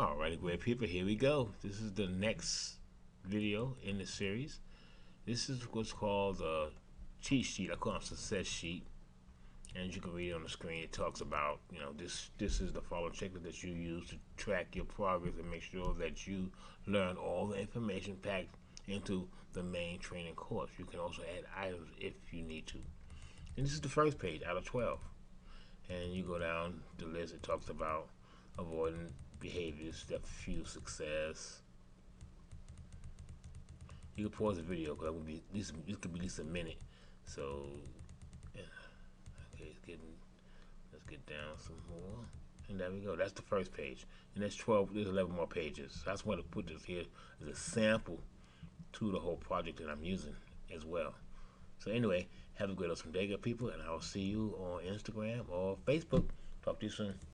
Alrighty, great people, here we go. This is the next video in the series. This is what's called a cheat sheet. I call it a success sheet. And you can read it on the screen. It talks about, you know, this is the following checklist that you use to track your progress and make sure that you learn all the information packed into the main training course. You can also add items if you need to. And this is the first page out of 12. And you go down the list. It talks about avoiding behaviors that fuel success. You can pause the video because this could be at least a minute. So, yeah. Okay, let's get down some more. And there we go. That's the first page. And that's 12. There's 11 more pages. So I just want to put this here as a sample to the whole project that I'm using as well. So anyway, have a great awesome day, good people, and I'll see you on Instagram or Facebook. Talk to you soon.